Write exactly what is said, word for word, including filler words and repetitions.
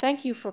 Thank you for